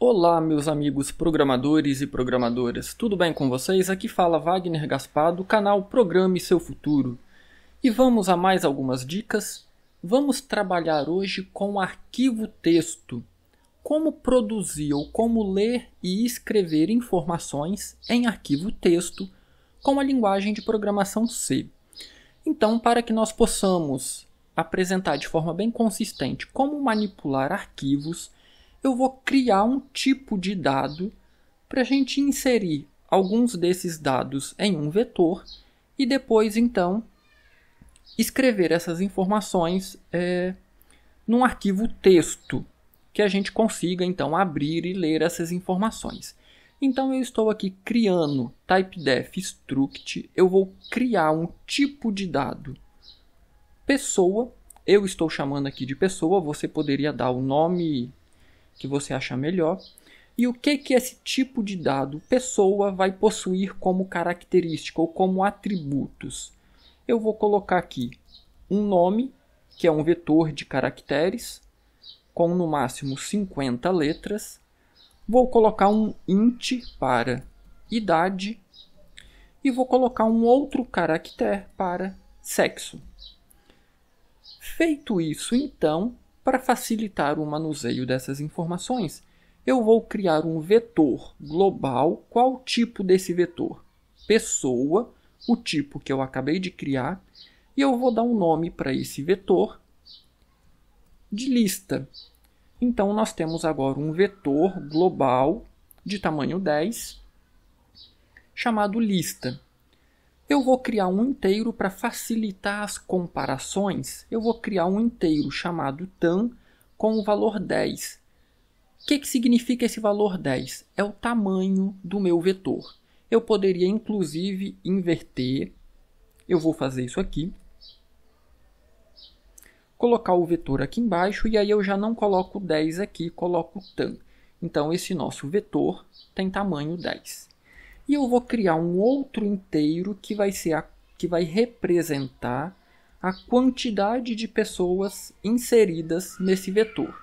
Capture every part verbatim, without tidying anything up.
Olá, meus amigos programadores e programadoras, tudo bem com vocês? Aqui fala Wagner Gaspar do canal Programe Seu Futuro. E vamos a mais algumas dicas. Vamos trabalhar hoje com arquivo texto. Como produzir ou como ler e escrever informações em arquivo texto com a linguagem de programação C. Então, para que nós possamos apresentar de forma bem consistente como manipular arquivos, eu vou criar um tipo de dado para a gente inserir alguns desses dados em um vetor e depois, então, escrever essas informações é, num arquivo texto, que a gente consiga, então, abrir e ler essas informações. Então, eu estou aqui criando typedef struct, eu vou criar um tipo de dado pessoa, eu estou chamando aqui de pessoa, você poderia dar o nome que você achar melhor, e o que, que esse tipo de dado pessoa vai possuir como característica ou como atributos. Eu vou colocar aqui um nome, que é um vetor de caracteres, com no máximo cinquenta letras. Vou colocar um int para idade e vou colocar um outro caractere para sexo. Feito isso, então, para facilitar o manuseio dessas informações, eu vou criar um vetor global. Qual o tipo desse vetor? Pessoa, o tipo que eu acabei de criar, e eu vou dar um nome para esse vetor de lista. Então, nós temos agora um vetor global de tamanho dez, chamado lista. Eu vou criar um inteiro para facilitar as comparações. Eu vou criar um inteiro chamado tam com o valor dez. O que, que significa esse valor dez? É o tamanho do meu vetor. Eu poderia, inclusive, inverter. Eu vou fazer isso aqui. Colocar o vetor aqui embaixo, e aí eu já não coloco dez aqui, coloco tam. Então, esse nosso vetor tem tamanho dez. E eu vou criar um outro inteiro que vai, ser a, que vai representar a quantidade de pessoas inseridas nesse vetor.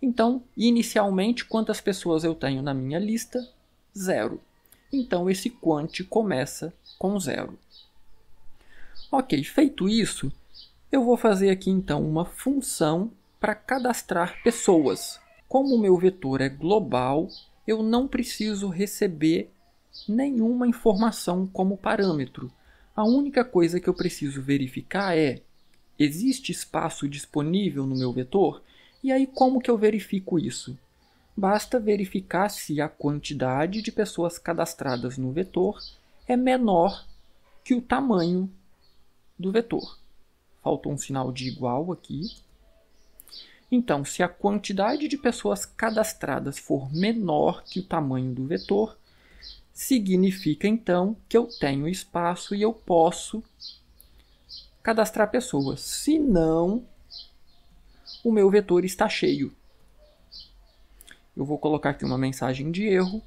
Então, inicialmente, quantas pessoas eu tenho na minha lista? Zero. Então, esse quant começa com zero. Ok, feito isso, eu vou fazer aqui, então, uma função para cadastrar pessoas. Como o meu vetor é global, eu não preciso receber nenhuma informação como parâmetro. A única coisa que eu preciso verificar é: existe espaço disponível no meu vetor? E aí, como que eu verifico isso? Basta verificar se a quantidade de pessoas cadastradas no vetor é menor que o tamanho do vetor. Faltou um sinal de igual aqui. Então, se a quantidade de pessoas cadastradas for menor que o tamanho do vetor, significa, então, que eu tenho espaço e eu posso cadastrar pessoas. Se não, o meu vetor está cheio. Eu vou colocar aqui uma mensagem de erro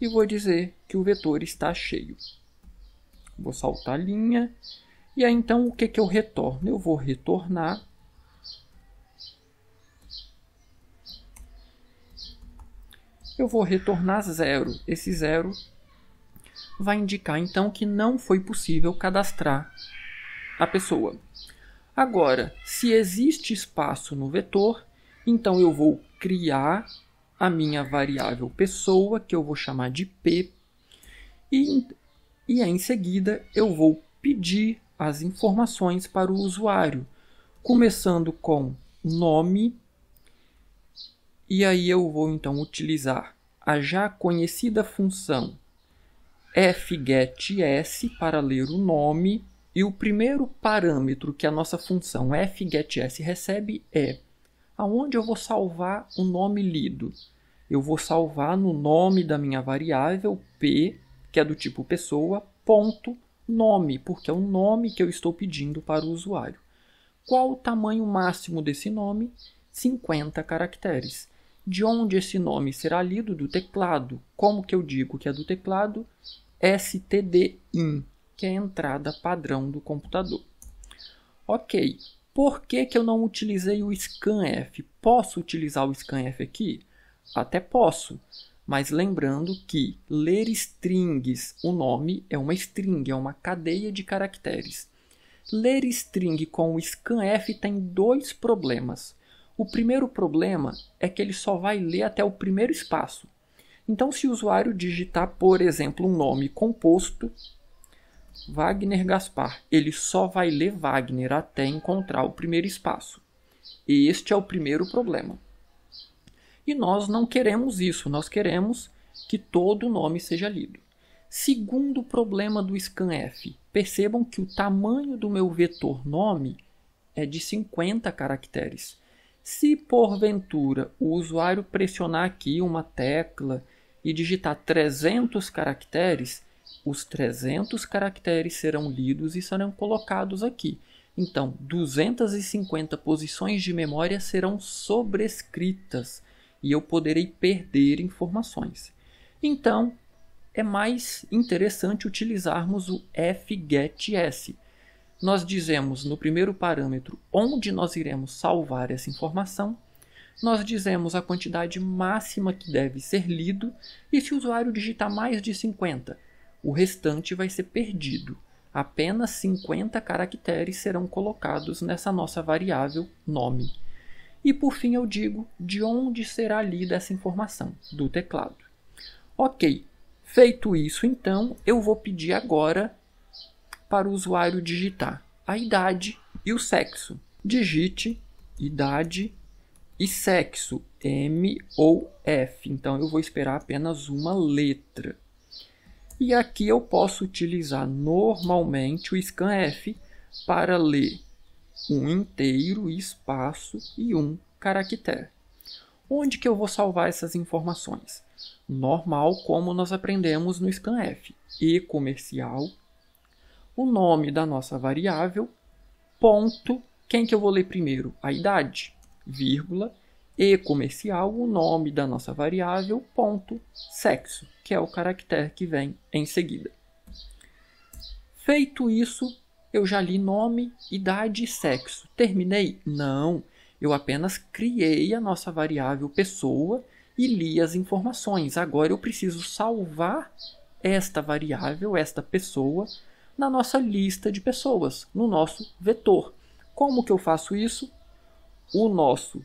e vou dizer que o vetor está cheio. Vou saltar a linha. E aí, então, o que, que eu retorno? Eu vou retornar eu vou retornar zero. Esse zero vai indicar, então, que não foi possível cadastrar a pessoa. Agora, se existe espaço no vetor, então eu vou criar a minha variável pessoa, que eu vou chamar de P, e, e aí, em seguida, eu vou pedir as informações para o usuário, começando com nome, e aí eu vou, então, utilizar a já conhecida função fgets para ler o nome, e o primeiro parâmetro que a nossa função fgets recebe é aonde eu vou salvar o nome lido. Eu vou salvar no nome da minha variável p, que é do tipo pessoa, ponto nome, porque é o nome que eu estou pedindo para o usuário. Qual o tamanho máximo desse nome? cinquenta caracteres. De onde esse nome será lido? Do teclado. Como que eu digo que é do teclado? stdin, que é a entrada padrão do computador. Ok, por que, que eu não utilizei o scanf? Posso utilizar o scanf aqui? Até posso, mas lembrando que ler strings, o nome é uma string, é uma cadeia de caracteres. Ler string com o scanf tem dois problemas. O primeiro problema é que ele só vai ler até o primeiro espaço. Então, se o usuário digitar, por exemplo, um nome composto, Wagner Gaspar, ele só vai ler Wagner até encontrar o primeiro espaço. Este é o primeiro problema. E nós não queremos isso, nós queremos que todo o nome seja lido. Segundo problema do scanf, percebam que o tamanho do meu vetor nome é de cinquenta caracteres. Se porventura o usuário pressionar aqui uma tecla e digitar trezentos caracteres, os trezentos caracteres serão lidos e serão colocados aqui. Então, duzentas e cinquenta posições de memória serão sobrescritas e eu poderei perder informações. Então, é mais interessante utilizarmos o fgets. Nós dizemos no primeiro parâmetro onde nós iremos salvar essa informação, nós dizemos a quantidade máxima que deve ser lido, e se o usuário digitar mais de cinquenta, o restante vai ser perdido. Apenas cinquenta caracteres serão colocados nessa nossa variável nome. E por fim eu digo de onde será lida essa informação, do teclado. Ok, feito isso então, eu vou pedir agora para o usuário digitar a idade e o sexo. Digite idade e sexo, M ou F. Então eu vou esperar apenas uma letra. E aqui eu posso utilizar normalmente o scanf para ler um inteiro, espaço e um caractere. Onde que eu vou salvar essas informações? Normal, como nós aprendemos no scanf. E comercial, o nome da nossa variável, ponto, quem que eu vou ler primeiro? A idade, vírgula, e comercial, o nome da nossa variável, ponto, sexo, que é o caractere que vem em seguida. Feito isso, eu já li nome, idade e sexo. Terminei? Não, eu apenas criei a nossa variável pessoa e li as informações. Agora eu preciso salvar esta variável, esta pessoa, na nossa lista de pessoas, no nosso vetor. Como que eu faço isso? O nosso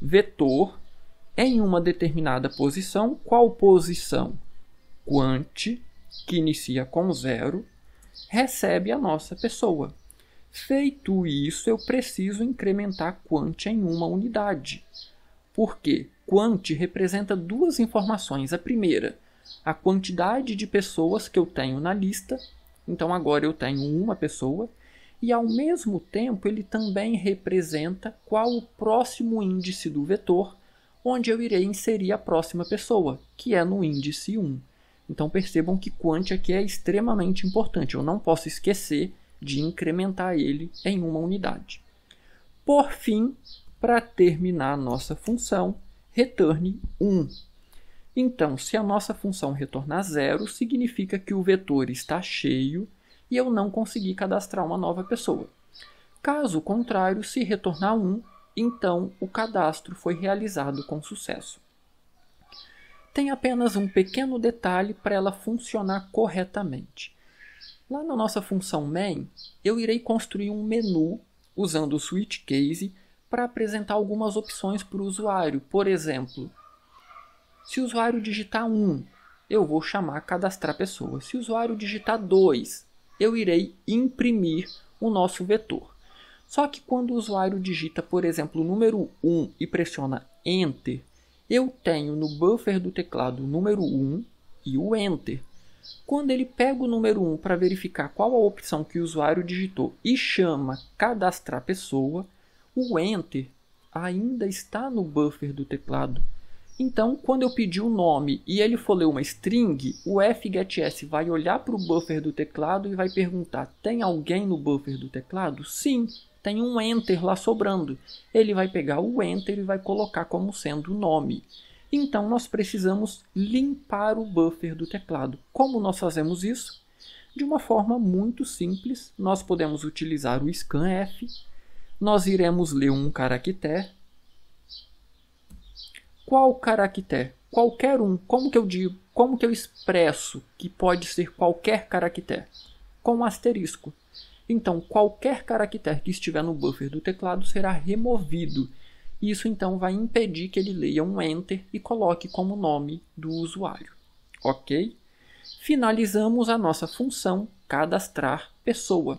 vetor em uma determinada posição. Qual posição? Quant, que inicia com zero, recebe a nossa pessoa. Feito isso, eu preciso incrementar quant em uma unidade. Por quê? Quant representa duas informações. A primeira, a quantidade de pessoas que eu tenho na lista. Então agora eu tenho uma pessoa. E, ao mesmo tempo, ele também representa qual o próximo índice do vetor, onde eu irei inserir a próxima pessoa, que é no índice um. Então, percebam que quant aqui é extremamente importante. Eu não posso esquecer de incrementar ele em uma unidade. Por fim, para terminar a nossa função, return um. Então, se a nossa função retornar zero, significa que o vetor está cheio e eu não consegui cadastrar uma nova pessoa. Caso contrário, se retornar um, então o cadastro foi realizado com sucesso. Tem apenas um pequeno detalhe para ela funcionar corretamente. Lá na nossa função main, eu irei construir um menu usando o switch case para apresentar algumas opções para o usuário. Por exemplo, se o usuário digitar um, eu vou chamar cadastrar pessoa. Se o usuário digitar dois, eu irei imprimir o nosso vetor. Só que quando o usuário digita, por exemplo, o número um e pressiona Enter, eu tenho no buffer do teclado o número um e o Enter. Quando ele pega o número um para verificar qual a opção que o usuário digitou e chama cadastrar pessoa, o Enter ainda está no buffer do teclado. Então, quando eu pedir o nome e ele for ler uma string, o fgets vai olhar para o buffer do teclado e vai perguntar: tem alguém no buffer do teclado? Sim, tem um enter lá sobrando. Ele vai pegar o enter e vai colocar como sendo o nome. Então, nós precisamos limpar o buffer do teclado. Como nós fazemos isso? De uma forma muito simples, nós podemos utilizar o scanf. Nós iremos ler um caractere. qual caractere? Qualquer um. Como que eu digo? Como que eu expresso que pode ser qualquer caractere? Com um asterisco. Então, qualquer caractere que estiver no buffer do teclado será removido. Isso, então, vai impedir que ele leia um Enter e coloque como nome do usuário. Ok? Finalizamos a nossa função cadastrar pessoa.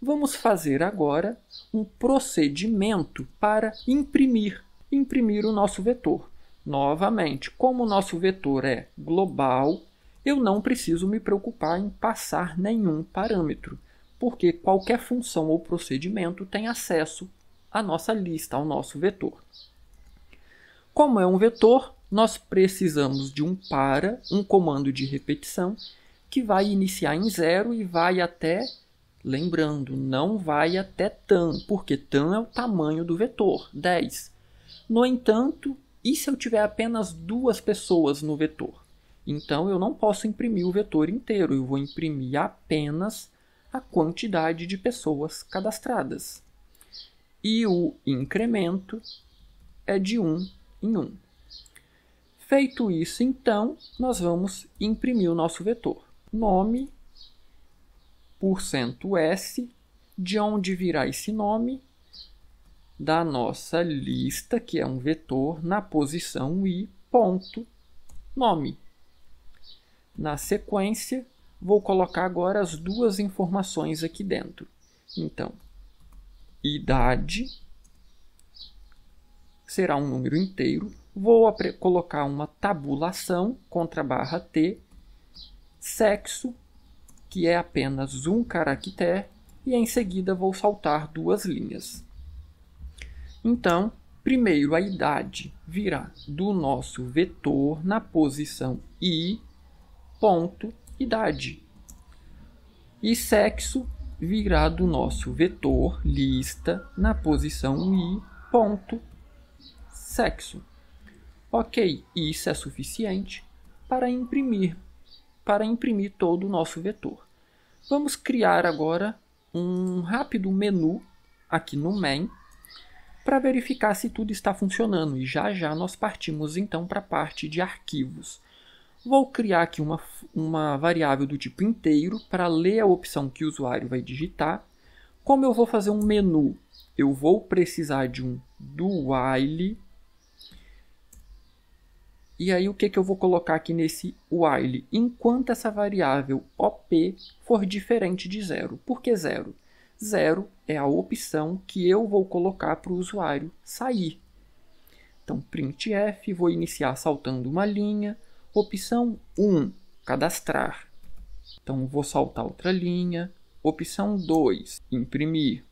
Vamos fazer agora um procedimento para imprimir, imprimir o nosso vetor. Novamente, como o nosso vetor é global, eu não preciso me preocupar em passar nenhum parâmetro, porque qualquer função ou procedimento tem acesso à nossa lista, ao nosso vetor. Como é um vetor, nós precisamos de um para, um comando de repetição, que vai iniciar em zero e vai até, lembrando, não vai até tam, porque tam é o tamanho do vetor, dez. No entanto, e se eu tiver apenas duas pessoas no vetor? Então, eu não posso imprimir o vetor inteiro, eu vou imprimir apenas a quantidade de pessoas cadastradas. E o incremento é de um em um. Feito isso, então, nós vamos imprimir o nosso vetor. Nome, porcento S, de onde virá esse nome? Da nossa lista, que é um vetor, na posição i, ponto, nome. Na sequência, vou colocar agora as duas informações aqui dentro. Então, idade será um número inteiro. Vou colocar uma tabulação, contra barra T. Sexo, que é apenas um caractere. E em seguida vou saltar duas linhas. Então, primeiro a idade virá do nosso vetor na posição i, ponto, idade. E sexo virá do nosso vetor, lista, na posição i, ponto, sexo. Ok, isso é suficiente para imprimir, para imprimir todo o nosso vetor. Vamos criar agora um rápido menu aqui no main, para verificar se tudo está funcionando, e já já nós partimos então para a parte de arquivos. Vou criar aqui uma, uma variável do tipo inteiro para ler a opção que o usuário vai digitar. Como eu vou fazer um menu, eu vou precisar de um do while. E aí o que, que eu vou colocar aqui nesse while? Enquanto essa variável op for diferente de zero. Por que zero? Zero é a opção que eu vou colocar para o usuário sair. Então, printf, vou iniciar saltando uma linha. Opção um, cadastrar. Então, vou saltar outra linha. Opção dois, imprimir.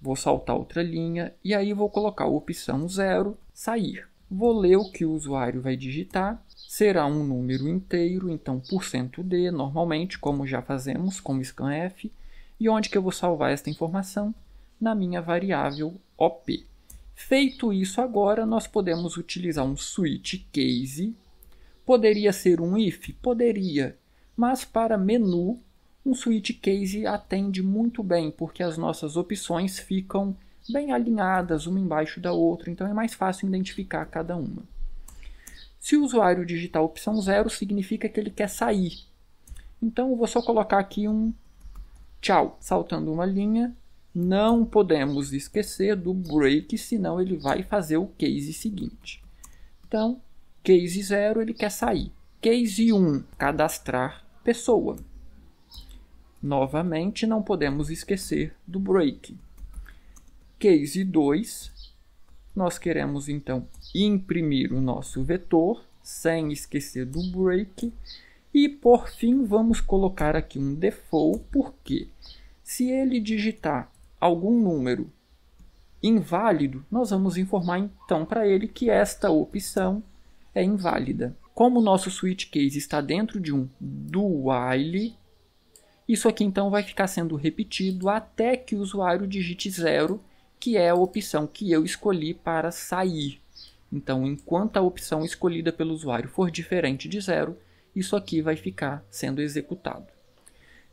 Vou saltar outra linha. E aí, vou colocar a opção zero, sair. Vou ler o que o usuário vai digitar. Será um número inteiro, então, porcento D, normalmente, como já fazemos com scanf. E onde que eu vou salvar esta informação? Na minha variável op. Feito isso agora, nós podemos utilizar um switch case. Poderia ser um if? Poderia. Mas para menu, um switch case atende muito bem, porque as nossas opções ficam bem alinhadas, uma embaixo da outra. Então é mais fácil identificar cada uma. Se o usuário digitar a opção zero, significa que ele quer sair. Então eu vou só colocar aqui um tchau, saltando uma linha. Não podemos esquecer do break, senão ele vai fazer o case seguinte. Então, case zero, ele quer sair. Case um, cadastrar pessoa. Novamente, não podemos esquecer do break. Case dois, nós queremos, então, imprimir o nosso vetor, sem esquecer do break. E, por fim, vamos colocar aqui um default, porque se ele digitar algum número inválido, nós vamos informar, então, para ele que esta opção é inválida. Como o nosso switch case está dentro de um do while, isso aqui, então, vai ficar sendo repetido até que o usuário digite zero, que é a opção que eu escolhi para sair. Então, enquanto a opção escolhida pelo usuário for diferente de zero, isso aqui vai ficar sendo executado.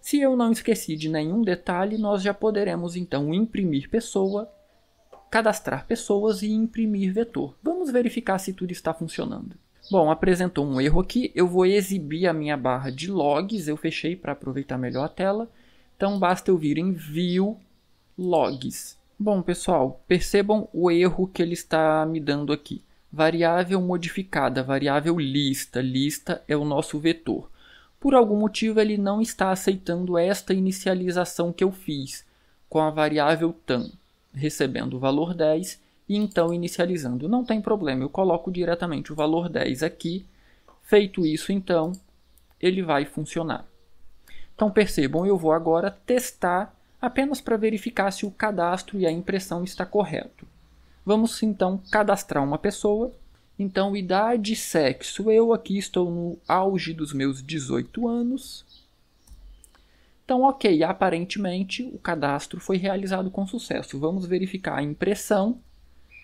Se eu não esqueci de nenhum detalhe, nós já poderemos então imprimir pessoa cadastrar pessoas e imprimir vetor. Vamos verificar se tudo está funcionando. Bom, apresentou um erro aqui, eu vou exibir a minha barra de logs, eu fechei para aproveitar melhor a tela, então basta eu vir em View, Logs. Bom pessoal, percebam o erro que ele está me dando aqui. Variável modificada, variável lista, lista é o nosso vetor. Por algum motivo ele não está aceitando esta inicialização que eu fiz, com a variável tam, recebendo o valor dez e então inicializando. Não tem problema, eu coloco diretamente o valor dez aqui. Feito isso então, ele vai funcionar. Então percebam, eu vou agora testar apenas para verificar se o cadastro e a impressão está correto. Vamos então cadastrar uma pessoa. Então, idade e sexo. Eu aqui estou no auge dos meus dezoito anos. Então, ok, aparentemente o cadastro foi realizado com sucesso. Vamos verificar a impressão.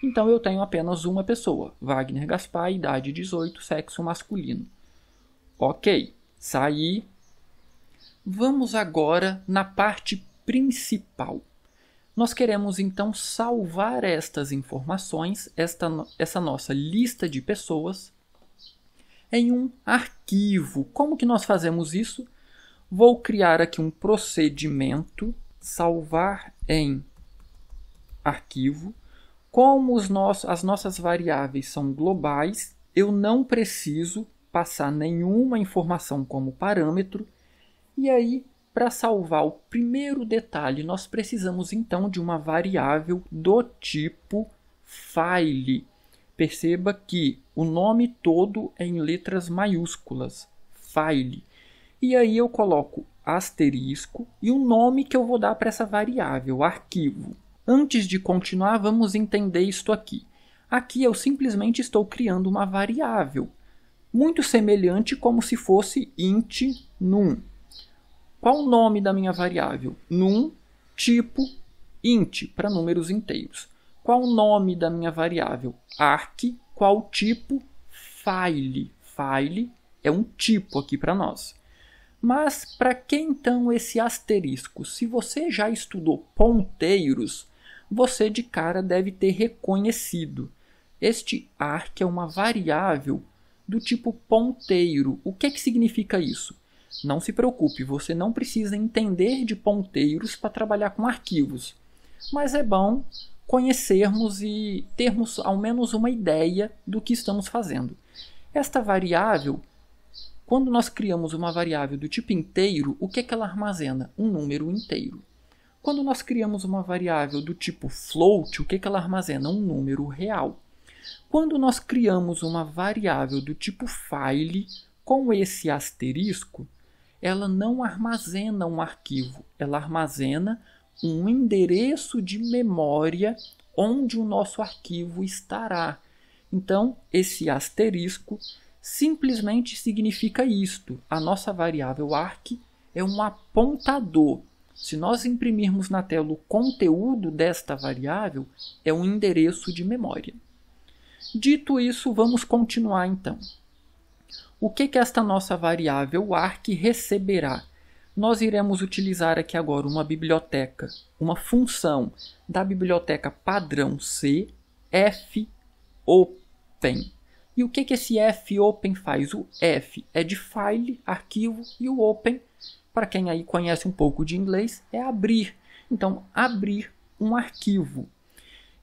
Então, eu tenho apenas uma pessoa. Wagner Gaspar, idade dezoito, sexo masculino. Ok, saí. Vamos agora na parte principal. Nós queremos, então, salvar estas informações, esta, essa nossa lista de pessoas, em um arquivo. Como que nós fazemos isso? Vou criar aqui um procedimento, salvar em arquivo. Como os nossos, as nossas variáveis são globais, eu não preciso passar nenhuma informação como parâmetro, e aí, para salvar o primeiro detalhe, nós precisamos então de uma variável do tipo file. Perceba que o nome todo é em letras maiúsculas, file. E aí eu coloco asterisco e o nome que eu vou dar para essa variável, arquivo. Antes de continuar, vamos entender isto aqui. Aqui eu simplesmente estou criando uma variável, muito semelhante como se fosse int num. Qual o nome da minha variável? Num, tipo, int, para números inteiros. Qual o nome da minha variável? Arc, qual tipo? File. File é um tipo aqui para nós. Mas para que então esse asterisco? Se você já estudou ponteiros, você de cara deve ter reconhecido. Este arc é uma variável do tipo ponteiro. O que é que significa isso? Não se preocupe, você não precisa entender de ponteiros para trabalhar com arquivos. Mas é bom conhecermos e termos ao menos uma ideia do que estamos fazendo. Esta variável, quando nós criamos uma variável do tipo inteiro, o que é que ela armazena? Um número inteiro. Quando nós criamos uma variável do tipo float, o que é que ela armazena? Um número real. Quando nós criamos uma variável do tipo file, com esse asterisco, ela não armazena um arquivo, ela armazena um endereço de memória onde o nosso arquivo estará. Então, esse asterisco simplesmente significa isto. A nossa variável arc é um apontador. Se nós imprimirmos na tela o conteúdo desta variável, é um endereço de memória. Dito isso, vamos continuar então. O que que esta nossa variável arc receberá? Nós iremos utilizar aqui agora uma biblioteca, uma função da biblioteca padrão C, fopen. E o que que esse fopen faz? O f é de file, arquivo, e o open, para quem aí conhece um pouco de inglês, é abrir. Então, abrir um arquivo.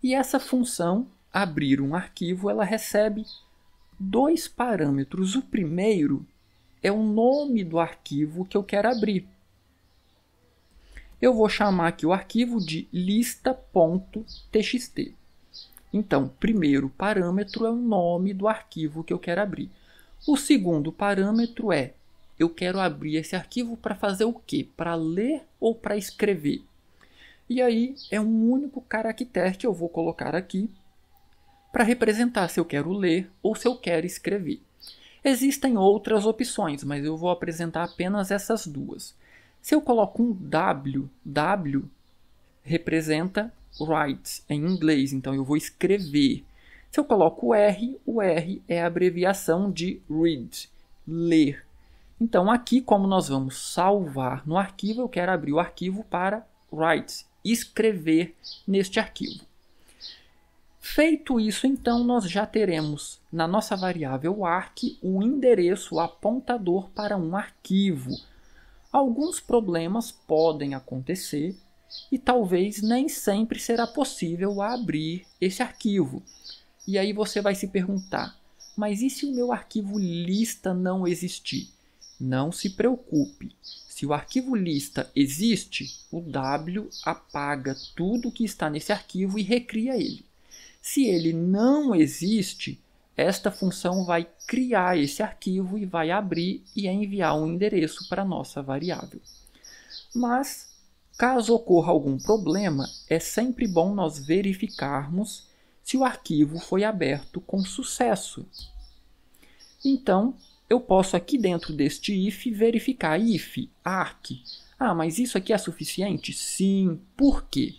E essa função, abrir um arquivo, ela recebe dois parâmetros. O primeiro é o nome do arquivo que eu quero abrir. Eu vou chamar aqui o arquivo de lista ponto t x t. Então, o primeiro parâmetro é o nome do arquivo que eu quero abrir. O segundo parâmetro é, eu quero abrir esse arquivo para fazer o quê? Para ler ou para escrever? E aí, é um único caractere que eu vou colocar aqui, para representar se eu quero ler ou se eu quero escrever. Existem outras opções, mas eu vou apresentar apenas essas duas. Se eu coloco um W, W representa write em inglês, então eu vou escrever. Se eu coloco R, o R é a abreviação de read, ler. Então aqui, como nós vamos salvar no arquivo, eu quero abrir o arquivo para write, escrever neste arquivo. Feito isso, então, nós já teremos na nossa variável arc um endereço apontador para um arquivo. Alguns problemas podem acontecer e talvez nem sempre será possível abrir esse arquivo. E aí você vai se perguntar, mas e se o meu arquivo lista não existir? Não se preocupe. Se o arquivo lista existe, o W apaga tudo que está nesse arquivo e recria ele. Se ele não existe, esta função vai criar esse arquivo e vai abrir e enviar um endereço para a nossa variável. Mas, caso ocorra algum problema, é sempre bom nós verificarmos se o arquivo foi aberto com sucesso. Então, eu posso aqui dentro deste if verificar if, arc. Ah, mas isso aqui é suficiente? Sim. Por quê?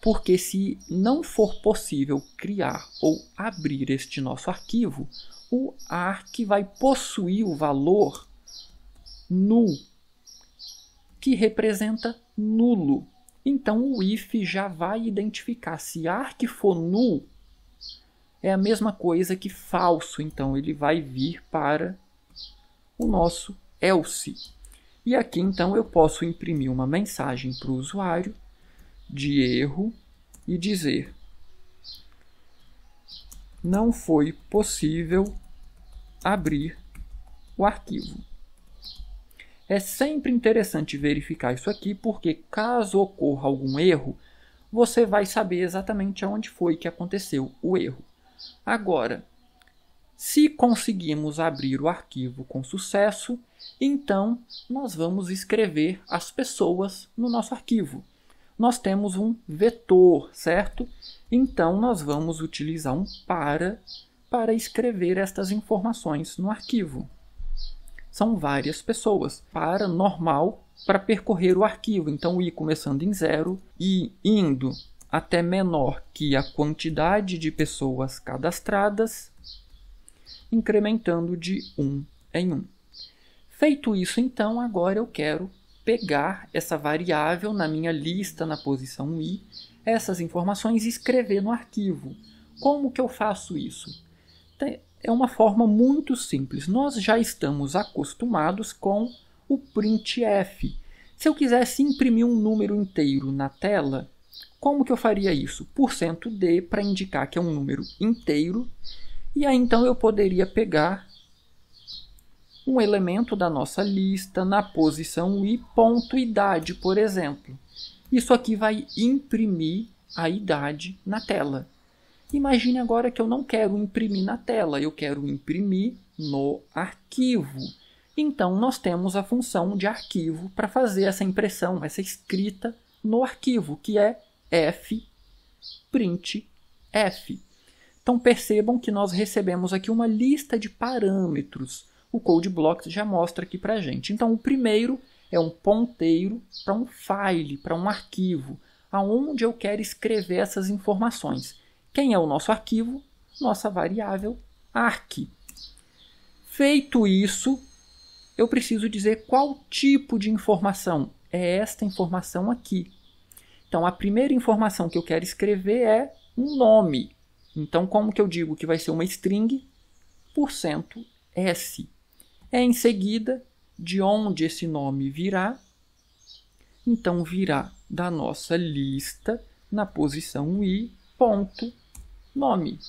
Porque se não for possível criar ou abrir este nosso arquivo, o arc vai possuir o valor null, que representa nulo. Então o if já vai identificar se arc for null, é a mesma coisa que falso. Então ele vai vir para o nosso else. E aqui então eu posso imprimir uma mensagem para o usuário de erro e dizer: não foi possível abrir o arquivo. É sempre interessante verificar isso aqui, porque caso ocorra algum erro, você vai saber exatamente aonde foi que aconteceu o erro. Agora, se conseguimos abrir o arquivo com sucesso, então nós vamos escrever as pessoas no nosso arquivo. Nós temos um vetor, certo? Então, nós vamos utilizar um para para escrever estas informações no arquivo. São várias pessoas. Para normal, para percorrer o arquivo. Então, o i começando em zero e indo até menor que a quantidade de pessoas cadastradas, incrementando de um em um. Feito isso, então, agora eu quero pegar essa variável na minha lista na posição i, essas informações e escrever no arquivo. Como que eu faço isso? É uma forma muito simples. Nós já estamos acostumados com o printf. Se eu quisesse imprimir um número inteiro na tela, como que eu faria isso? porcento d para indicar que é um número inteiro. E aí então eu poderia pegar um elemento da nossa lista na posição i, ponto idade, por exemplo. Isso aqui vai imprimir a idade na tela. Imagine agora que eu não quero imprimir na tela, eu quero imprimir no arquivo. Então, nós temos a função de arquivo para fazer essa impressão, essa escrita no arquivo, que é fprintf. Então, percebam que nós recebemos aqui uma lista de parâmetros. O CodeBlocks já mostra aqui para a gente. Então, o primeiro é um ponteiro para um file, para um arquivo, aonde eu quero escrever essas informações. Quem é o nosso arquivo? Nossa variável arc. Feito isso, eu preciso dizer qual tipo de informação é esta informação aqui. Então, a primeira informação que eu quero escrever é um nome. Então, como que eu digo que vai ser uma string? porcento s. É em seguida de onde esse nome virá. Então, virá da nossa lista na posição i, ponto, nome.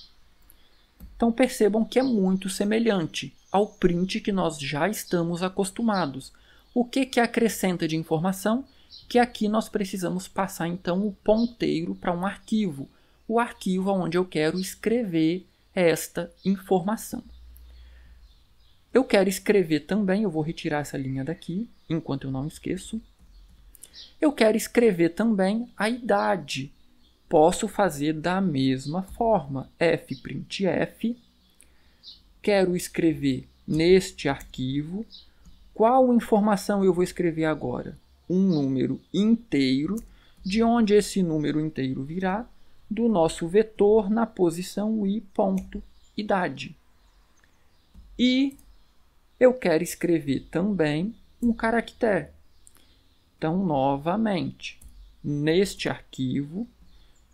Então, percebam que é muito semelhante ao print que nós já estamos acostumados. O que que acrescenta de informação? Que aqui nós precisamos passar, então, o ponteiro para um arquivo. O arquivo onde eu quero escrever esta informação. Eu quero escrever também, eu vou retirar essa linha daqui, enquanto eu não esqueço. Eu quero escrever também a idade. Posso fazer da mesma forma, fprintf. Quero escrever neste arquivo. Qual informação eu vou escrever agora? Um número inteiro. De onde esse número inteiro virá? Do nosso vetor na posição i, ponto, idade. E eu quero escrever também um caractere. Então, novamente, neste arquivo,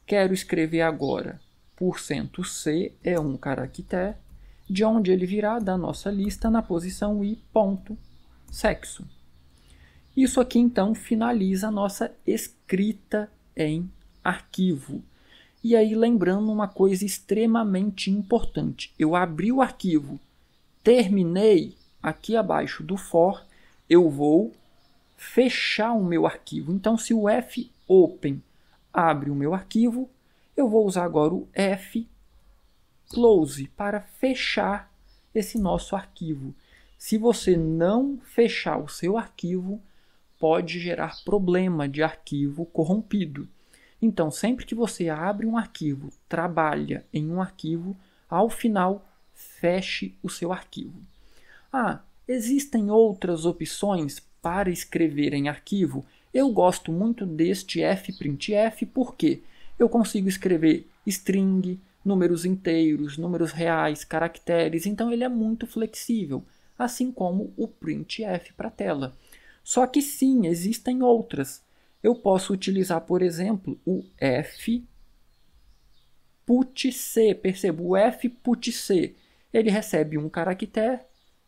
quero escrever agora porcento C é um caractere, de onde ele virá da nossa lista na posição i ponto sexo. Isso aqui, então, finaliza a nossa escrita em arquivo. E aí, lembrando uma coisa extremamente importante, eu abri o arquivo, terminei aqui abaixo do for, eu vou fechar o meu arquivo. Então, se o fopen abre o meu arquivo, eu vou usar agora o fclose para fechar esse nosso arquivo. Se você não fechar o seu arquivo, pode gerar problema de arquivo corrompido. Então, sempre que você abre um arquivo, trabalha em um arquivo, ao final, feche o seu arquivo. Ah, existem outras opções para escrever em arquivo? Eu gosto muito deste fprintf porque eu consigo escrever string, números inteiros, números reais, caracteres, então ele é muito flexível, assim como o printf para tela. Só que sim, existem outras. Eu posso utilizar, por exemplo, o fputc. Perceba, o fputc, ele recebe um caractere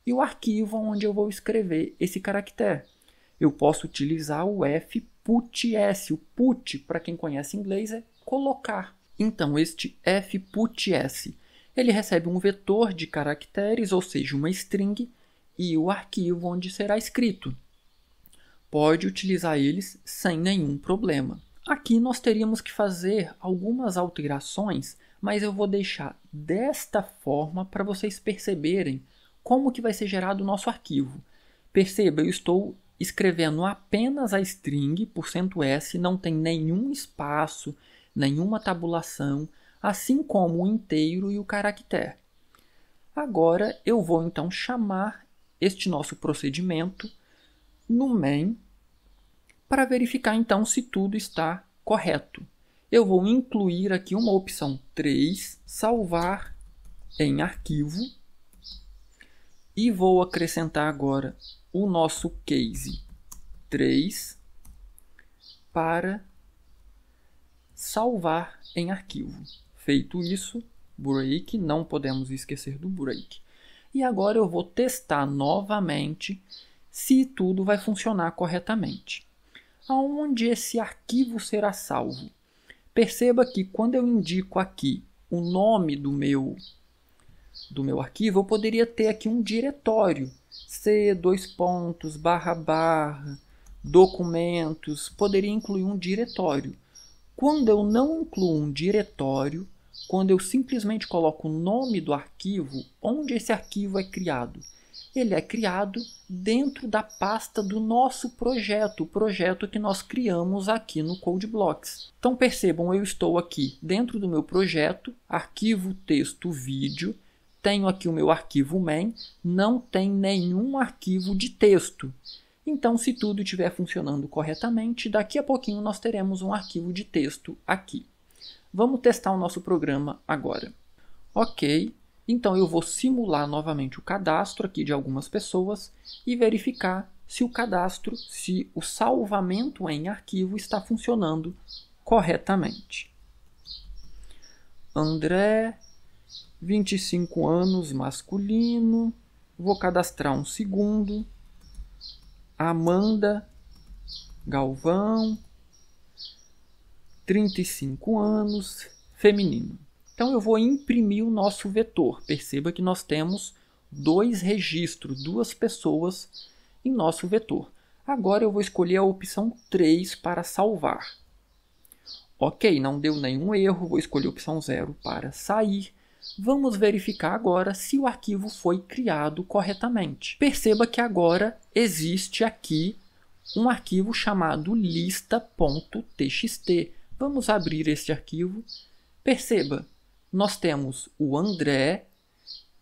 e o arquivo onde eu vou escrever esse caractere. Eu posso utilizar o fputs. O put, para quem conhece inglês, é colocar. Então, este fputs, ele recebe um vetor de caracteres, ou seja, uma string, e o arquivo onde será escrito. Pode utilizar eles sem nenhum problema. Aqui nós teríamos que fazer algumas alterações, mas eu vou deixar desta forma para vocês perceberem como que vai ser gerado o nosso arquivo. Perceba, eu estou escrevendo apenas a string, porcento S, não tem nenhum espaço, nenhuma tabulação, assim como o inteiro e o caractere. Agora eu vou então chamar este nosso procedimento no main, para verificar então se tudo está correto. Eu vou incluir aqui uma opção três, salvar em arquivo, e vou acrescentar agora o nosso case três para salvar em arquivo. Feito isso, break, não podemos esquecer do break. E agora eu vou testar novamente se tudo vai funcionar corretamente. Aonde esse arquivo será salvo? Perceba que quando eu indico aqui o nome do meu, do meu arquivo, eu poderia ter aqui um diretório, C, dois pontos, barra, barra, documentos, poderia incluir um diretório. Quando eu não incluo um diretório, quando eu simplesmente coloco o nome do arquivo, onde esse arquivo é criado? Ele é criado dentro da pasta do nosso projeto, o projeto que nós criamos aqui no CodeBlocks. Então percebam, eu estou aqui dentro do meu projeto, arquivo, texto, vídeo, tenho aqui o meu arquivo main, não tem nenhum arquivo de texto. Então, se tudo estiver funcionando corretamente, daqui a pouquinho nós teremos um arquivo de texto aqui. Vamos testar o nosso programa agora. Ok. Então, eu vou simular novamente o cadastro aqui de algumas pessoas e verificar se o cadastro, se o salvamento em arquivo está funcionando corretamente. André, vinte e cinco anos, masculino. Vou cadastrar um segundo. Amanda Galvão, trinta e cinco anos, feminino. Então, eu vou imprimir o nosso vetor. Perceba que nós temos dois registros, duas pessoas em nosso vetor. Agora, eu vou escolher a opção três para salvar. Ok, não deu nenhum erro, vou escolher a opção zero para sair. Vamos verificar agora se o arquivo foi criado corretamente. Perceba que agora existe aqui um arquivo chamado lista ponto t x t. Vamos abrir este arquivo. Perceba, nós temos o André,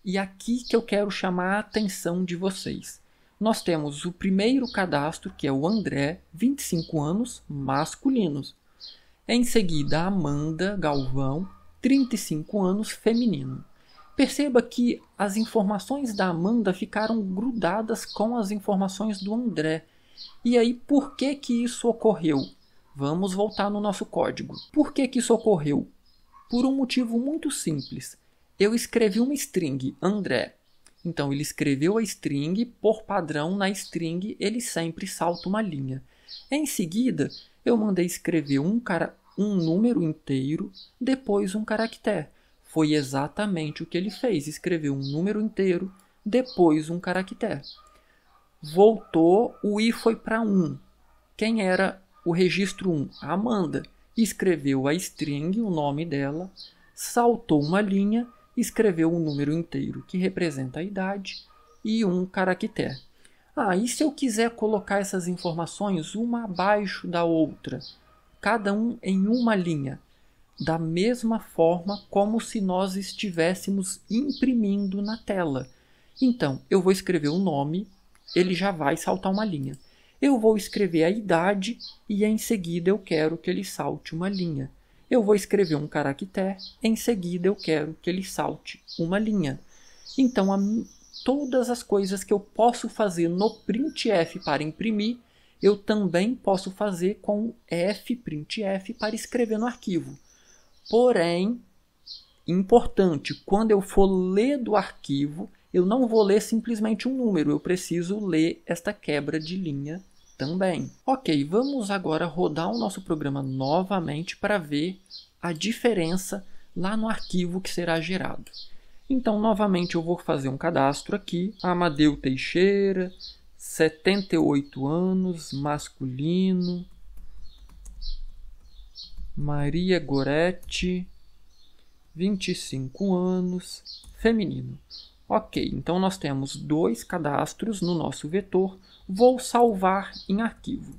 e aqui que eu quero chamar a atenção de vocês. Nós temos o primeiro cadastro, que é o André, vinte e cinco anos, masculinos. Em seguida, Amanda Galvão, trinta e cinco anos, feminino. Perceba que as informações da Amanda ficaram grudadas com as informações do André. E aí, por que que isso ocorreu? Vamos voltar no nosso código. Por que que isso ocorreu? por um motivo muito simples. Eu escrevi uma string, André. Então, ele escreveu a string, por padrão, na string, ele sempre salta uma linha. Em seguida, eu mandei escrever um, cara, um número inteiro, depois um caractere. Foi exatamente o que ele fez, escreveu um número inteiro, depois um caractere. Voltou, o i foi para um. Quem era o registro um? A Amanda. Escreveu a string, o nome dela, saltou uma linha, escreveu um número inteiro que representa a idade e um caractere. Ah, e se eu quiser colocar essas informações uma abaixo da outra, cada um em uma linha, da mesma forma como se nós estivéssemos imprimindo na tela. Então, eu vou escrever o nome, ele já vai saltar uma linha. Eu vou escrever a idade e em seguida eu quero que ele salte uma linha. Eu vou escrever um caractere, em seguida eu quero que ele salte uma linha. Então, a, todas as coisas que eu posso fazer no printf para imprimir, eu também posso fazer com o fprintf para escrever no arquivo. Porém, importante, quando eu for ler do arquivo, eu não vou ler simplesmente um número, eu preciso ler esta quebra de linha também. Ok, vamos agora rodar o nosso programa novamente para ver a diferença lá no arquivo que será gerado. Então, novamente, eu vou fazer um cadastro aqui. Amadeu Teixeira, setenta e oito anos, masculino. Maria Goretti, vinte e cinco anos, feminino. Ok, então nós temos dois cadastros no nosso vetor. Vou salvar em arquivo.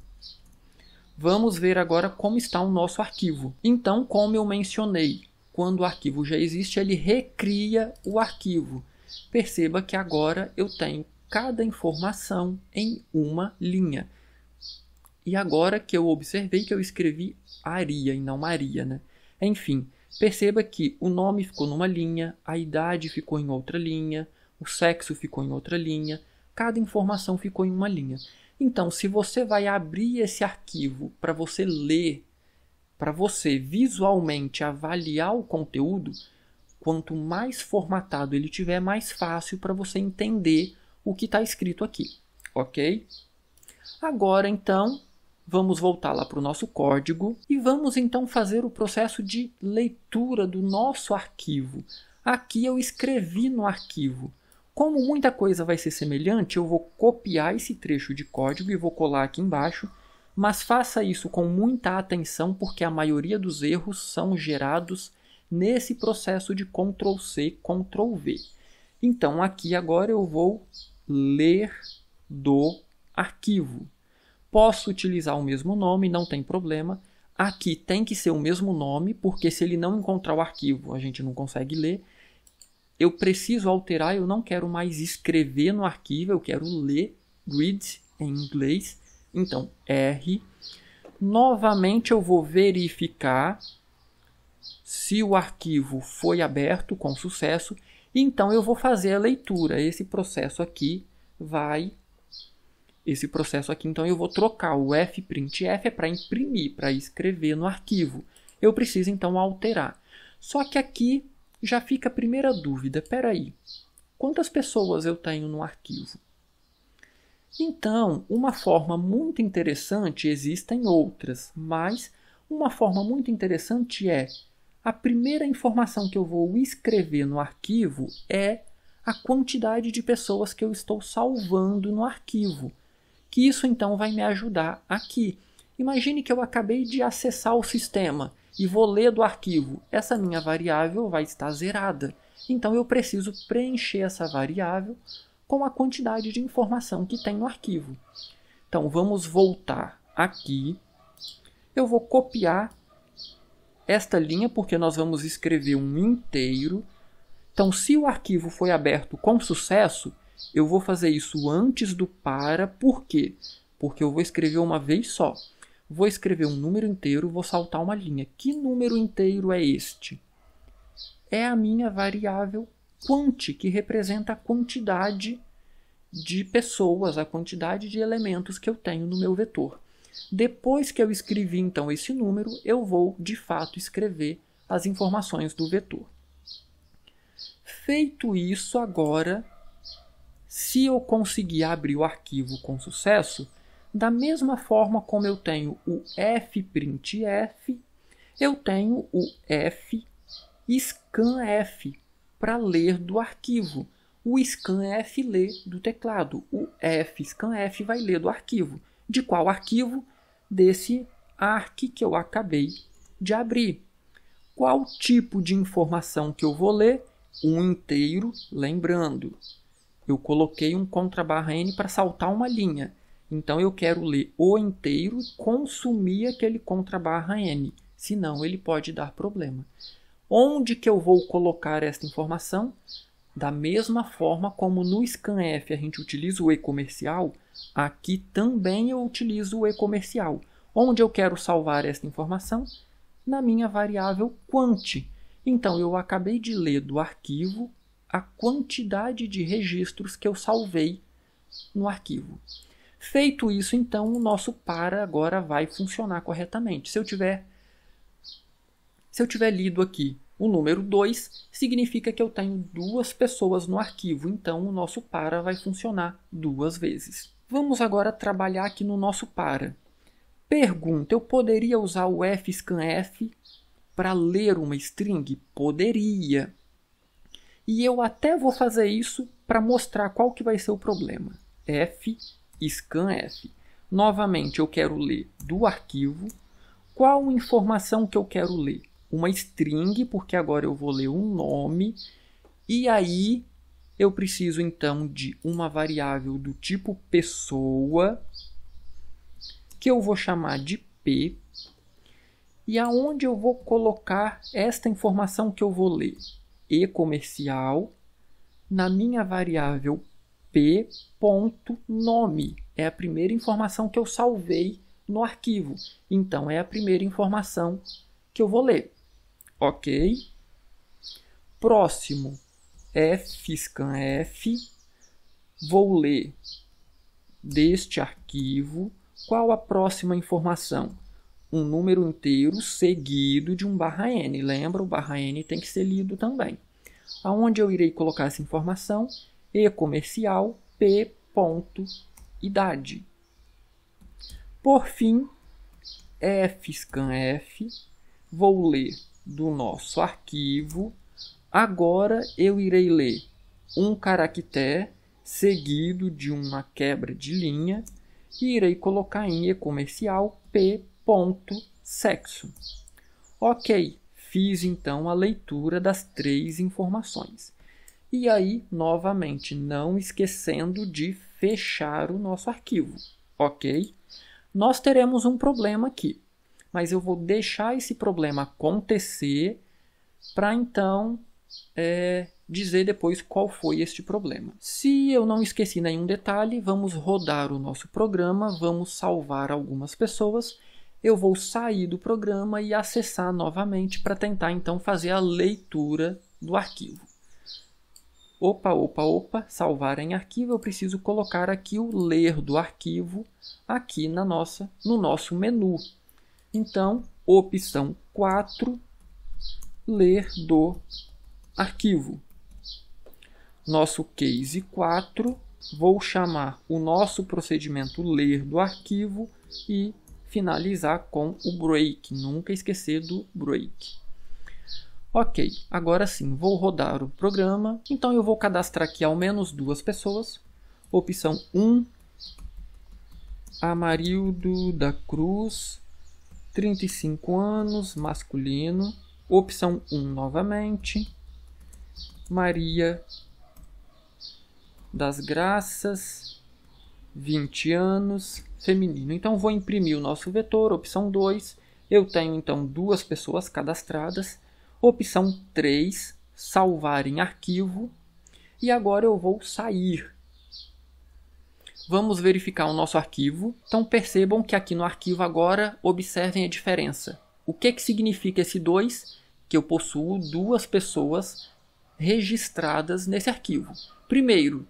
Vamos ver agora como está o nosso arquivo. Então, como eu mencionei, quando o arquivo já existe, ele recria o arquivo. Perceba que agora eu tenho cada informação em uma linha. E agora que eu observei que eu escrevi Aria e não Maria, né? Enfim. Perceba que o nome ficou numa linha, a idade ficou em outra linha, o sexo ficou em outra linha, cada informação ficou em uma linha. Então, se você vai abrir esse arquivo para você ler, para você visualmente avaliar o conteúdo, quanto mais formatado ele tiver, mais fácil para você entender o que está escrito aqui, ok? Agora, então, vamos voltar lá para o nosso código e vamos então fazer o processo de leitura do nosso arquivo. Aqui eu escrevi no arquivo. Como muita coisa vai ser semelhante, eu vou copiar esse trecho de código e vou colar aqui embaixo, mas faça isso com muita atenção porque a maioria dos erros são gerados nesse processo de control C, control V. Então aqui agora eu vou ler do arquivo. Posso utilizar o mesmo nome, não tem problema. Aqui tem que ser o mesmo nome, porque se ele não encontrar o arquivo, a gente não consegue ler. Eu preciso alterar, eu não quero mais escrever no arquivo, eu quero ler, read em inglês. Então, R. Novamente eu vou verificar se o arquivo foi aberto com sucesso. Então, eu vou fazer a leitura. Esse processo aqui vai... Esse processo aqui, então, eu vou trocar o fprintf é para imprimir, para escrever no arquivo. Eu preciso, então, alterar. Só que aqui já fica a primeira dúvida. Espera aí, quantas pessoas eu tenho no arquivo? Então, uma forma muito interessante, existem outras, mas uma forma muito interessante é a primeira informação que eu vou escrever no arquivo é a quantidade de pessoas que eu estou salvando no arquivo. Que isso, então, vai me ajudar aqui. Imagine que eu acabei de acessar o sistema e vou ler do arquivo. Essa minha variável vai estar zerada. Então, eu preciso preencher essa variável com a quantidade de informação que tem no arquivo. Então, vamos voltar aqui. Eu vou copiar esta linha, porque nós vamos escrever um inteiro. Então, se o arquivo foi aberto com sucesso, eu vou fazer isso antes do para, por quê? Porque eu vou escrever uma vez só. Vou escrever um número inteiro, vou saltar uma linha. Que número inteiro é este? É a minha variável quant, que representa a quantidade de pessoas, a quantidade de elementos que eu tenho no meu vetor. Depois que eu escrevi, então, esse número, eu vou, de fato, escrever as informações do vetor. Feito isso, agora, se eu conseguir abrir o arquivo com sucesso, da mesma forma como eu tenho o fprintf, eu tenho o fscanf para ler do arquivo. O scanf lê do teclado, o fscanf vai ler do arquivo. De qual arquivo? Desse arc que eu acabei de abrir. Qual tipo de informação que eu vou ler? Um inteiro, lembrando. Eu coloquei um contra barra N para saltar uma linha. Então eu quero ler o inteiro e consumir aquele contra barra N. Senão ele pode dar problema. Onde que eu vou colocar esta informação? Da mesma forma como no scanf a gente utiliza o e-comercial, aqui também eu utilizo o e-comercial. Onde eu quero salvar esta informação? Na minha variável quant. Então, eu acabei de ler do arquivo a quantidade de registros que eu salvei no arquivo. Feito isso, então, o nosso para agora vai funcionar corretamente. Se eu tiver, se eu tiver lido aqui o número dois, significa que eu tenho duas pessoas no arquivo, então o nosso para vai funcionar duas vezes. Vamos agora trabalhar aqui no nosso para. Pergunta, eu poderia usar o fscanf para ler uma string? Poderia. E eu até vou fazer isso para mostrar qual que vai ser o problema. fscanf. Novamente, eu quero ler do arquivo. Qual informação que eu quero ler? Uma string, porque agora eu vou ler um nome, e aí eu preciso então de uma variável do tipo pessoa, que eu vou chamar de p, e aonde eu vou colocar esta informação que eu vou ler, e-comercial, na minha variável p.nome, é a primeira informação que eu salvei no arquivo, então é a primeira informação que eu vou ler. Ok. Próximo, fscanf. Vou ler deste arquivo. Qual a próxima informação? Um número inteiro seguido de um barra N. Lembra, o barra N tem que ser lido também. Aonde eu irei colocar essa informação? E-comercial p.idade. Por fim, fscanf. Vou ler do nosso arquivo. Agora eu irei ler um caractere seguido de uma quebra de linha e irei colocar em e-comercial p.sexo. Ok, fiz então a leitura das três informações. E aí, novamente, não esquecendo de fechar o nosso arquivo. Ok? Nós teremos um problema aqui, mas eu vou deixar esse problema acontecer para então é, dizer depois qual foi este problema. Se eu não esqueci nenhum detalhe, vamos rodar o nosso programa, vamos salvar algumas pessoas. Eu vou sair do programa e acessar novamente para tentar então fazer a leitura do arquivo. Opa, opa, opa, salvar em arquivo, eu preciso colocar aqui o ler do arquivo aqui na nossa, no nosso menu. Então, opção quatro, ler do arquivo. Nosso case quatro, vou chamar o nosso procedimento ler do arquivo e finalizar com o break. Nunca esquecer do break. Ok, agora sim, vou rodar o programa. Então, eu vou cadastrar aqui ao menos duas pessoas. Opção um, Amarildo da Cruz, trinta e cinco anos, masculino. Opção um novamente. Maria das Graças, vinte anos, feminino. Então, vou imprimir o nosso vetor. Opção dois. Eu tenho, então, duas pessoas cadastradas. Opção três. Salvar em arquivo. E agora eu vou sair. Vamos verificar o nosso arquivo. Então, percebam que aqui no arquivo agora, observem a diferença. O que, que significa esse dois? Que eu possuo duas pessoas registradas nesse arquivo. Primeiro,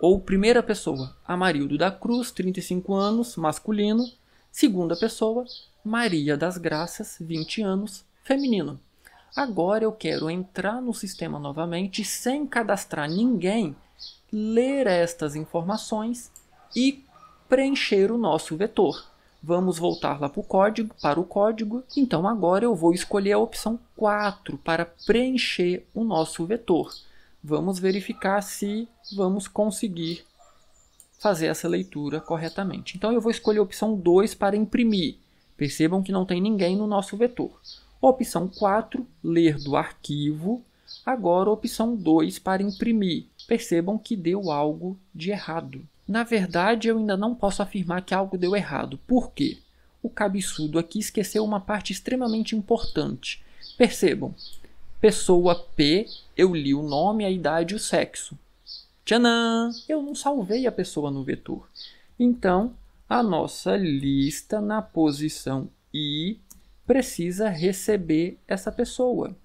ou primeira pessoa, Amarildo da Cruz, trinta e cinco anos, masculino. Segunda pessoa, Maria das Graças, vinte anos, feminino. Agora eu quero entrar no sistema novamente sem cadastrar ninguém, ler estas informações e preencher o nosso vetor. Vamos voltar lá para o código, para o código. Então agora eu vou escolher a opção quatro para preencher o nosso vetor. Vamos verificar se vamos conseguir fazer essa leitura corretamente. Então eu vou escolher a opção dois para imprimir. Percebam que não tem ninguém no nosso vetor. Opção quatro, ler do arquivo. Agora opção dois para imprimir. Percebam que deu algo de errado. Na verdade, eu ainda não posso afirmar que algo deu errado. Por quê? O cabeçudo aqui esqueceu uma parte extremamente importante. Percebam, pessoa P, eu li o nome, a idade e o sexo. Tchanã! Eu não salvei a pessoa no vetor. Então, a nossa lista na posição I precisa receber essa pessoa.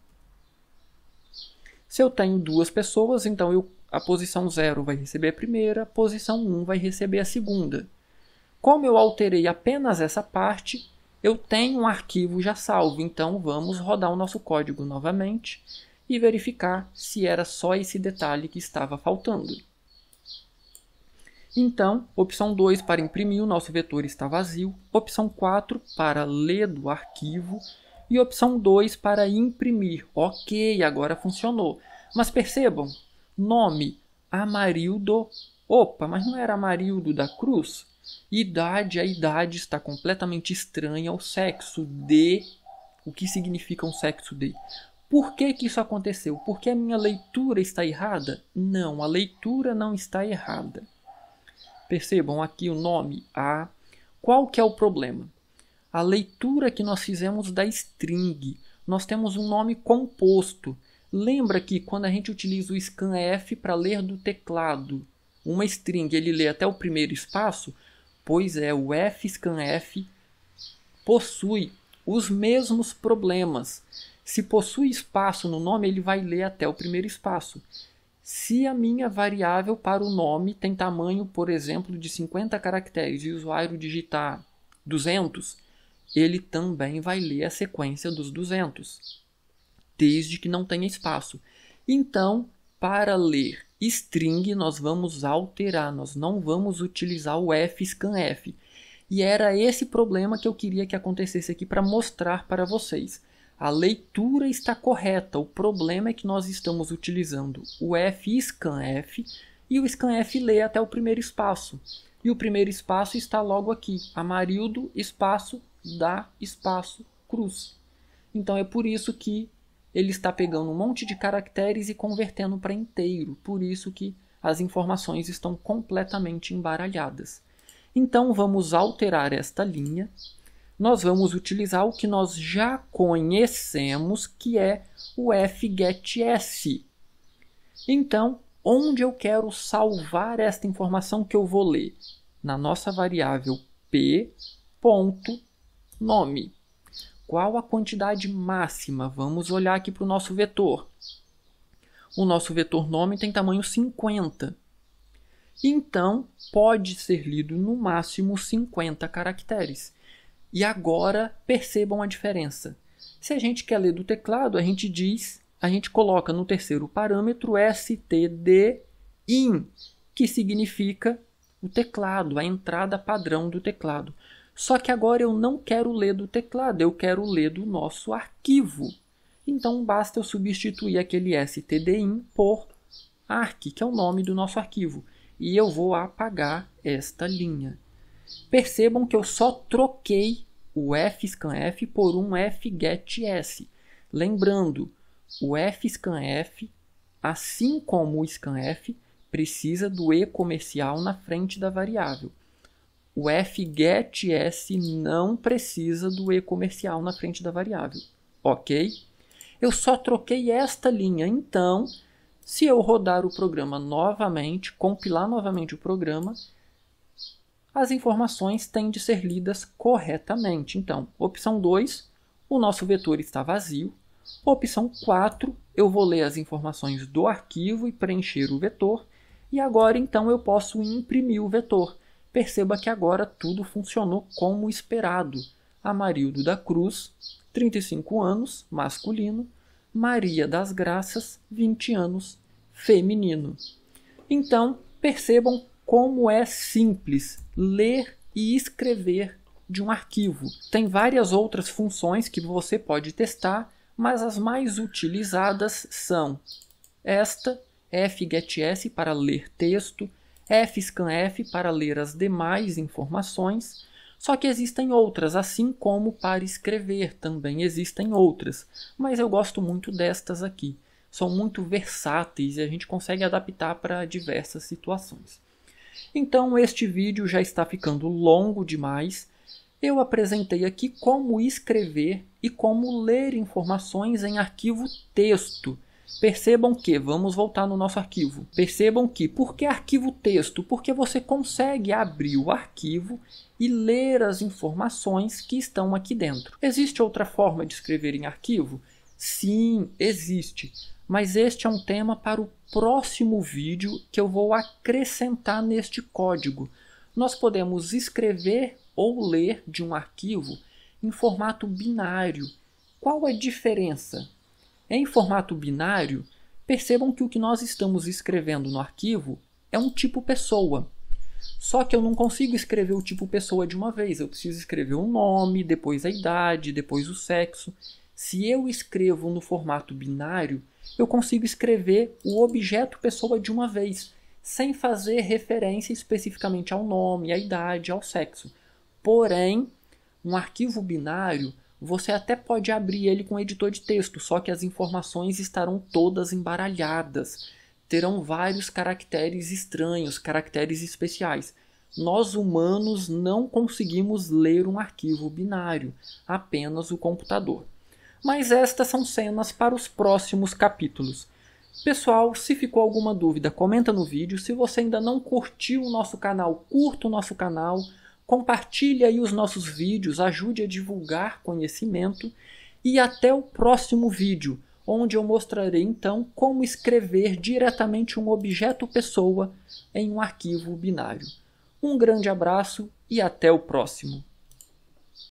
Se eu tenho duas pessoas, então eu a posição zero vai receber a primeira, a posição um vai receber a segunda. Como eu alterei apenas essa parte, eu tenho um arquivo já salvo. Então vamos rodar o nosso código novamente e verificar se era só esse detalhe que estava faltando. Então, opção dois para imprimir, o nosso vetor está vazio. Opção quatro para ler do arquivo. E opção dois para imprimir. Ok, agora funcionou. Mas percebam, nome, Amarildo, opa, mas não era Amarildo da Cruz? Idade, a idade está completamente estranha ao sexo D. O que significa um sexo D? Por que que isso aconteceu? Porque a minha leitura está errada? Não, a leitura não está errada. Percebam aqui o nome A. Qual que é o problema? A leitura que nós fizemos da string. Nós temos um nome composto. Lembra que quando a gente utiliza o scanf para ler do teclado uma string, ele lê até o primeiro espaço? Pois é, o fscanf possui os mesmos problemas. Se possui espaço no nome, ele vai ler até o primeiro espaço. Se a minha variável para o nome tem tamanho, por exemplo, de cinquenta caracteres e o usuário digitar duzentos, ele também vai ler a sequência dos duzentos. Desde que não tenha espaço. Então, para ler string, nós vamos alterar, nós não vamos utilizar o fscanf. E era esse problema que eu queria que acontecesse aqui para mostrar para vocês. A leitura está correta, o problema é que nós estamos utilizando o fscanf e o scanf lê até o primeiro espaço. E o primeiro espaço está logo aqui, Amarildo, espaço, da, espaço, cruz. Então é por isso que ele está pegando um monte de caracteres e convertendo para inteiro. Por isso que as informações estão completamente embaralhadas. Então vamos alterar esta linha. Nós vamos utilizar o que nós já conhecemos, que é o fgets. Então, onde eu quero salvar esta informação que eu vou ler? Na nossa variável p.nome. Qual a quantidade máxima? Vamos olhar aqui para o nosso vetor. O nosso vetor nome tem tamanho cinquenta. Então, pode ser lido no máximo cinquenta caracteres. E agora, percebam a diferença. Se a gente quer ler do teclado, a gente diz, a gente coloca no terceiro parâmetro stdin, que significa o teclado, a entrada padrão do teclado. Só que agora eu não quero ler do teclado, eu quero ler do nosso arquivo. Então basta eu substituir aquele stdin por arq, que é o nome do nosso arquivo. E eu vou apagar esta linha. Percebam que eu só troquei o fscanf por um fgets. Lembrando, o fscanf, assim como o scanf, precisa do e comercial na frente da variável. O fgets não precisa do e comercial na frente da variável, ok? Eu só troquei esta linha, então, se eu rodar o programa novamente, compilar novamente o programa, as informações têm de ser lidas corretamente. Então, opção dois, o nosso vetor está vazio. Opção quatro, eu vou ler as informações do arquivo e preencher o vetor. E agora, então, eu posso imprimir o vetor. Perceba que agora tudo funcionou como esperado. Amarildo da Cruz, trinta e cinco anos, masculino. Maria das Graças, vinte anos, feminino. Então, percebam como é simples ler e escrever de um arquivo. Tem várias outras funções que você pode testar, mas as mais utilizadas são esta, fgets para ler texto, fscanf para ler as demais informações, só que existem outras, assim como para escrever também existem outras, mas eu gosto muito destas aqui. São muito versáteis e a gente consegue adaptar para diversas situações. Então este vídeo já está ficando longo demais. Eu apresentei aqui como escrever e como ler informações em arquivo texto. Percebam que, vamos voltar no nosso arquivo, percebam que, por que arquivo texto? Porque você consegue abrir o arquivo e ler as informações que estão aqui dentro. Existe outra forma de escrever em arquivo? Sim, existe. Mas este é um tema para o próximo vídeo que eu vou acrescentar neste código. Nós podemos escrever ou ler de um arquivo em formato binário. Qual a diferença? Em formato binário, percebam que o que nós estamos escrevendo no arquivo é um tipo pessoa. Só que eu não consigo escrever o tipo pessoa de uma vez. Eu preciso escrever o nome, depois a idade, depois o sexo. Se eu escrevo no formato binário, eu consigo escrever o objeto pessoa de uma vez, sem fazer referência especificamente ao nome, à idade, ao sexo. Porém, um arquivo binário, você até pode abrir ele com editor de texto, só que as informações estarão todas embaralhadas. Terão vários caracteres estranhos, caracteres especiais. Nós humanos não conseguimos ler um arquivo binário, apenas o computador. Mas estas são cenas para os próximos capítulos. Pessoal, se ficou alguma dúvida, comenta no vídeo. Se você ainda não curtiu o nosso canal, curta o nosso canal. Compartilhe aí os nossos vídeos, ajude a divulgar conhecimento. E até o próximo vídeo, onde eu mostrarei então como escrever diretamente um objeto pessoa em um arquivo binário. Um grande abraço e até o próximo.